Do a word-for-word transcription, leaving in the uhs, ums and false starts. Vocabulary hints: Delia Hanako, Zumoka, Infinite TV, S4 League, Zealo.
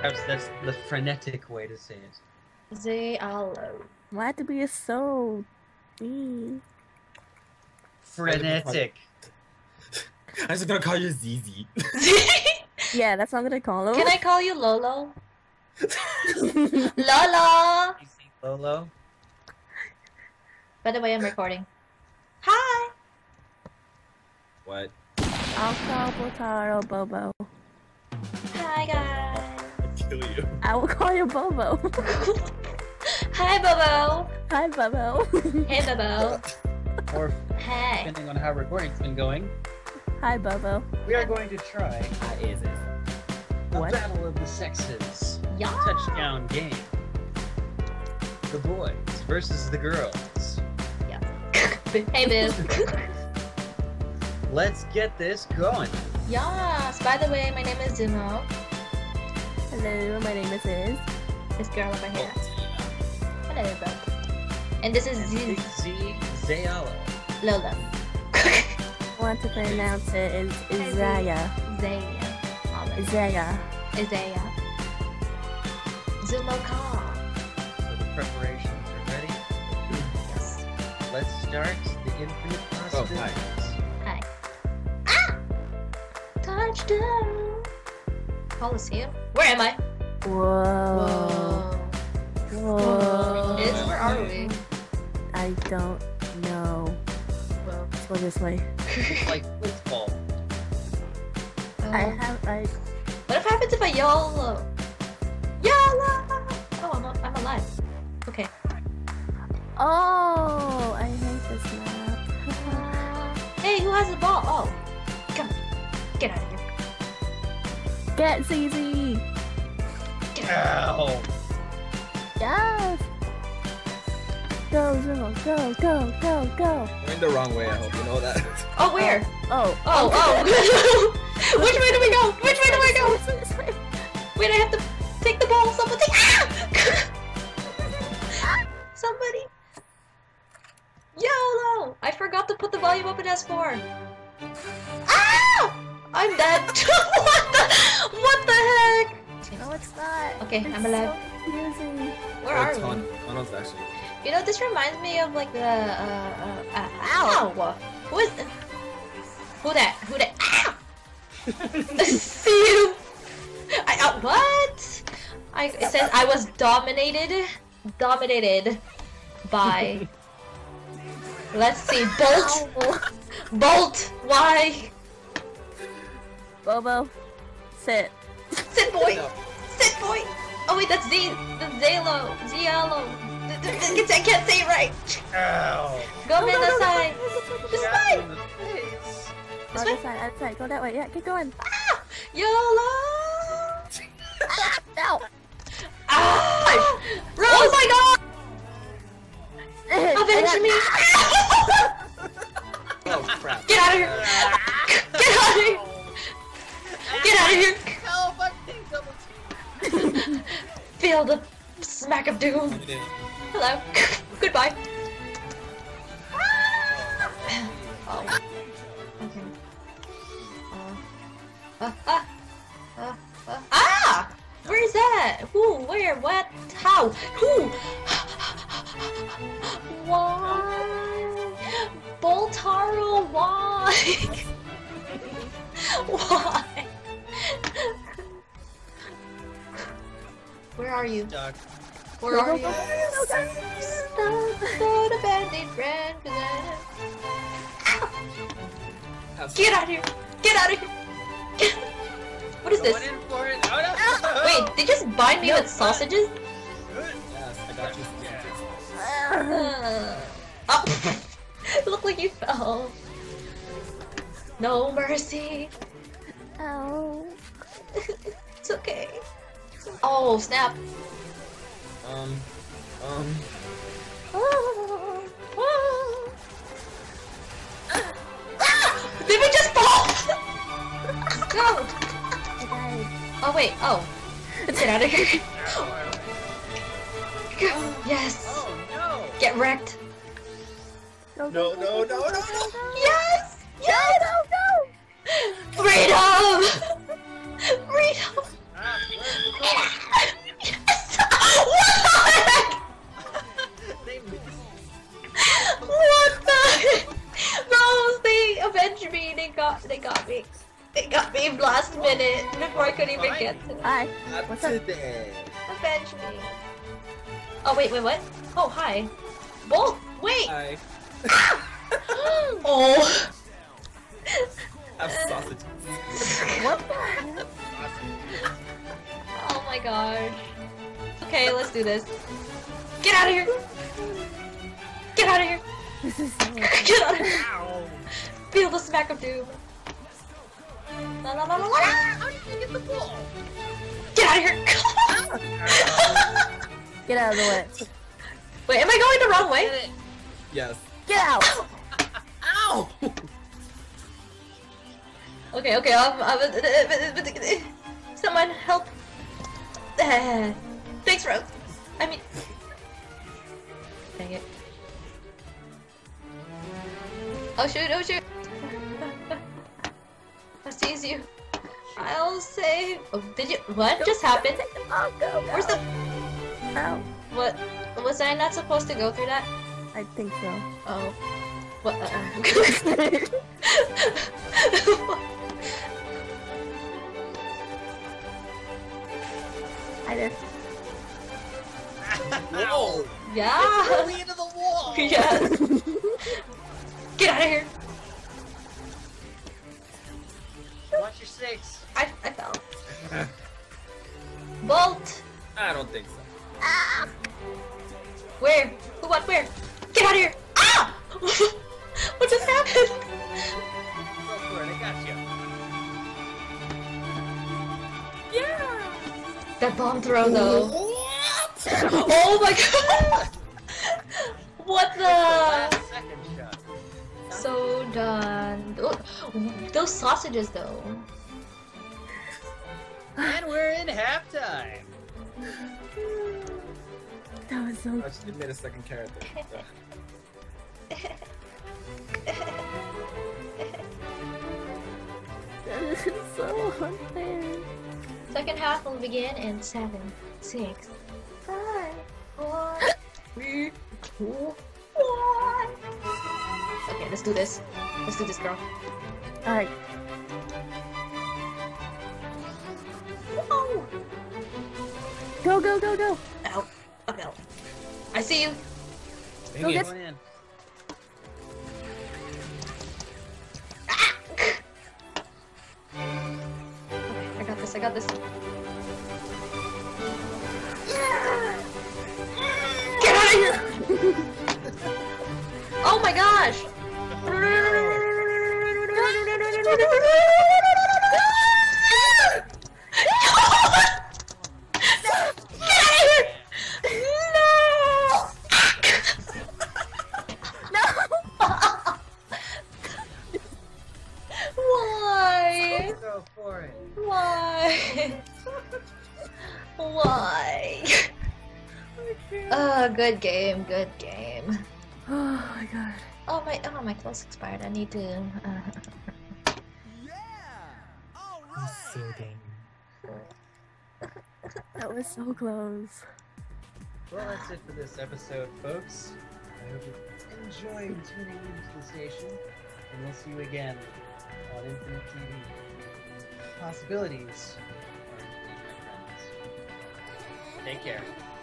Perhaps that's the frenetic way to say it. Zealo. Why had to be so mm. frenetic? I'm just gonna call you Z Z. Yeah, that's what I'm gonna call him. Can I call you Lolo? Lolo! You see Lolo? By the way, I'm recording. Hi! What? I'll call Botaro Bobo. Hi, guys. I'll kill you. I will call you Bobo. Hi, Bobo. Hi, Bobo. Hey, Bobo. Or, hey. Depending on how recording's been going. Hi, Bobo. We are going to try. What is it? The what? Battle of the Sexes. Yeah. Touchdown game. The boys versus the girls. Yeah. Hey, boo. Let's get this going. Yes. By the way, my name is Zumo. Hello, my name is Iz. This girl over here. Oh. Hello, bro. And this is Z. Z. Zealo. Lola. I want to pronounce it is Isaiah. Isaiah. Isaiah. Isaiah. Zumoka. So the preparations are ready? Yes. Let's start the infinite possibilities. Oh, hi. Hi. Ah! Touchdown! Paul is here. Where am I? Whoa. Whoa. Whoa. Is, where are we? I don't know. Well, let's go this way. Like football. Uh, I have like. What if happens if I YOLO? YOLO! Oh, I'm, I'm alive. Okay. Oh, I hate this map. Uh, hey, who has the ball? Oh, come on. Get out of here. Get Z Z. Get out of here. Yes. Go, Zumo, go, go, go, go. We're in the wrong way, I hope you know that. Oh, where? Oh, oh, oh. oh. oh. Which way do we go? Which way do I go? Wait, I have to take the ball. Someone take. Ah! Somebody. YOLO! I forgot to put the volume up in S four. Ah! I'm dead. What the? What the heck? No, it's not. Okay, it's I'm alive. So where oh, are ton we? Tunnels actually. You know, this reminds me of like the uh, uh, uh ow. ow. Who is th who that? Who that? Ow! See you. I uh, what? I it says I was dominated, dominated by. Let's see, Bolt, ow. Bolt. Why? Bobo, sit. Sit boy. No. Sit boy. Oh wait, that's Z. That's Zealo. Zealo. I can't say it right! Ow! Go in the side! This way! This way? Outside, outside, go that way, yeah, keep going! Ah! YOLO! Ah! No! Ah! Rose! Oh my god! Avenge me! Oh crap! Get out of here! Get out of here! Get out of here! Help, I'm being double teamed! Feel the smack of doom! Hello. Goodbye. Oh. Okay. Uh, uh, uh, uh, uh. Ah! Where is that? Who? Where? What? How? Who? Why? Boltaro, why? Why? Where are you? Where are you? Not a band-aid friend. Get out of here! Get out of here! Get... What is this? Wait, they just bind me with sausages? Yes, I got you. Yeah. Oh! Look like you fell. No mercy. Ow. It's okay. Oh, snap. Um, um. Oh, oh. Ah. Ah! Did we just fall? Go! Okay. Oh wait, oh. Let's get out of here. Go. Yes! Oh, no. Get wrecked. No, no, no, no, no! no. Yes! Yes! No, no, no! Freedom! Freedom! Ah, got they got me. They got me last minute before I could even get to them. Hi. What's up? Avenge me. Oh wait, wait, what? Oh hi. Bolt! Wait! Hi. Oh. I have sausages. What the heck? Oh my gosh. Okay, let's do this. Get out of here! Get out of here! This is so get out of here! Ow. Feel the smack of doom. La la la la la! How did you get the ball? Get out of here! Get out of the way. Wait, am I going the wrong way? Yes. Get out! Ow! Okay, okay, I'm, I'm, I'm, someone help! Uh, thanks, Rose. I mean, dang it! Oh shoot! Oh shoot! I seize you. I'll save. Oh, did you? What don't just happened? Go, go, go. Where's the? Ow! What? Was I not supposed to go through that? I think so. Oh. What? Uh-uh. I did. Whoa! Yeah! It's really into the wall! Yes! Get out of here! Watch your six! I, I fell. Bolt! I don't think so. Ah! Where? Who, what, where? Get out of here! Ah! What just happened? Go for it, I got you. Yeah! That bomb throw though. What? Oh my god! What the? Last second shot. So done. Oh, those sausages though. And we're in halftime. That was so. I just made a second character. That is so unfair. Second half will begin in seven, six, five, four, three, two, one. Okay, let's do this. Let's do this, girl. All right. Whoa! Go, go, go, go! Out, up, out. I see you. Dang go get in. I got this. Yeah! Get out of here! Oh my gosh! Why? Oh, good game, good game. Oh my god. Oh my, oh my clothes expired. I need to. Uh... Yeah. All right. So dang. That was so close. Well, that's it for this episode, folks. I hope you enjoyed tuning into the station, and we'll see you again on Infinite T V. Possibilities. Take care.